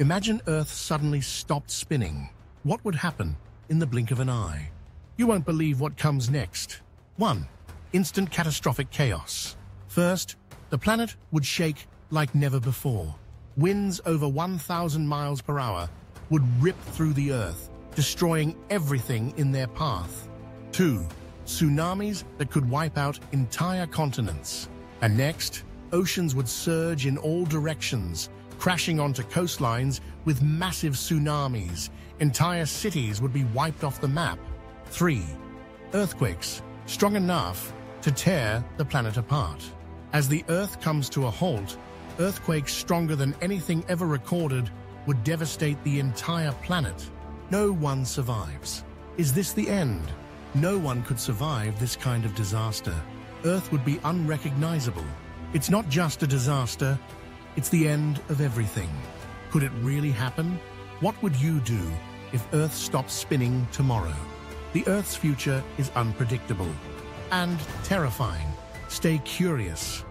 Imagine Earth suddenly stopped spinning. What would happen in the blink of an eye? You won't believe what comes next. 1. Instant catastrophic chaos. First, the planet would shake like never before. Winds over 1,000 miles per hour would rip through the Earth, destroying everything in their path. 2. Tsunamis that could wipe out entire continents. And next, oceans would surge in all directions, crashing onto coastlines with massive tsunamis. Entire cities would be wiped off the map. 3. Earthquakes strong enough to tear the planet apart. As the Earth comes to a halt, earthquakes stronger than anything ever recorded would devastate the entire planet. No one survives. Is this the end? No one could survive this kind of disaster. Earth would be unrecognizable. It's not just a disaster, it's the end of everything. Could it really happen? What would you do if Earth stopped spinning tomorrow? The Earth's future is unpredictable and terrifying. Stay curious.